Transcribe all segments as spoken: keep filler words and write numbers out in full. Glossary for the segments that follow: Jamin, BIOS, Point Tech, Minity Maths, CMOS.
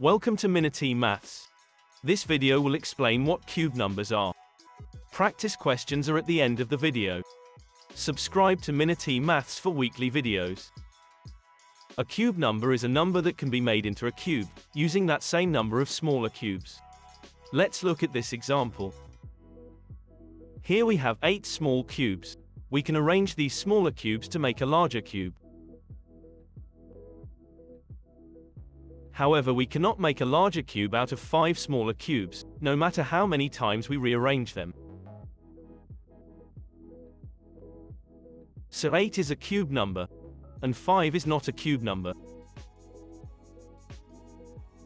Welcome to Minity Maths. This video will explain what cube numbers are. Practice questions are at the end of the video. Subscribe to Minity Maths for weekly videos. A cube number is a number that can be made into a cube, using that same number of smaller cubes. Let's look at this example. Here we have eight small cubes. We can arrange these smaller cubes to make a larger cube. However, we cannot make a larger cube out of five smaller cubes, no matter how many times we rearrange them. So eight is a cube number, and five is not a cube number.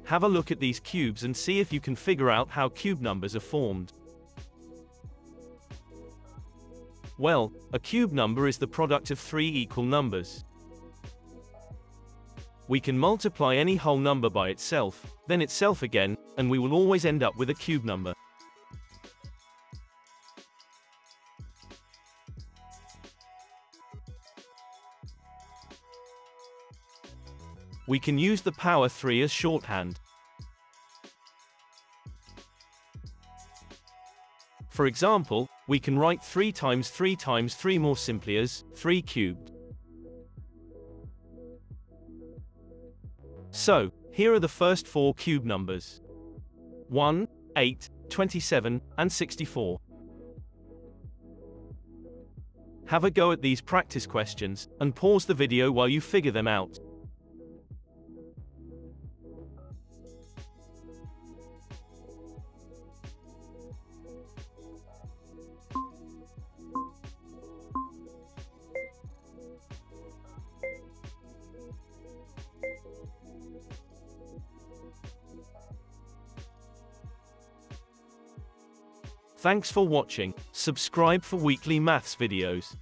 Have a look at these cubes and see if you can figure out how cube numbers are formed. Well, a cube number is the product of three equal numbers. We can multiply any whole number by itself, then itself again, and we will always end up with a cube number. We can use the power three as shorthand. For example, we can write three times three times three more simply as three cubed. So, here are the first four cube numbers: one, eight, twenty-seven, and sixty-four. Have a go at these practice questions, and pause the video while you figure them out. Thanks for watching. Subscribe for weekly maths videos.